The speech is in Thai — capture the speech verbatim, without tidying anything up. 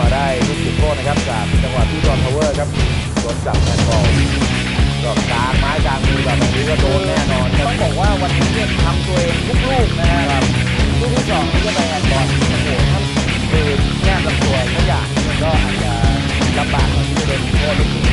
มาได้ลูกจุดโทษนะครับจากจังหวะที่จอห์นพาวเวอร์ครับโดนจับแอนด์บอลก็กลางไม้กลางมือแบบนี้ก็โดนแน่นอนต้องบอกว่าวันนี้เนี่ยทำตัวเองทุกลูกนะครับลูกที่สองที่จะไปแอนด์บอลโอ้โหท่านคือแง่ลำตัวขยะก็อาจจะลำบากที่จะโดนโทษ